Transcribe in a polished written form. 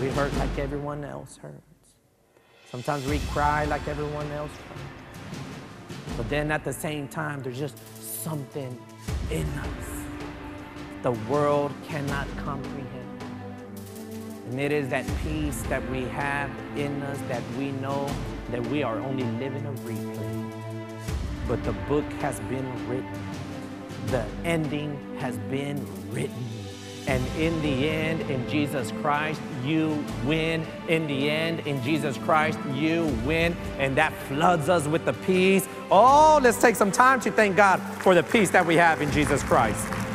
We hurt like everyone else hurts. Sometimes we cry like everyone else cries. But then at the same time, there's just something in us the world cannot comprehend. And it is that peace that we have in us that we know that we are only living a replay. But the book has been written. The ending has been written. And in the end, in Jesus Christ, you win. In the end, in Jesus Christ, you win. And that floods us with the peace. Oh, let's take some time to thank God for the peace that we have in Jesus Christ.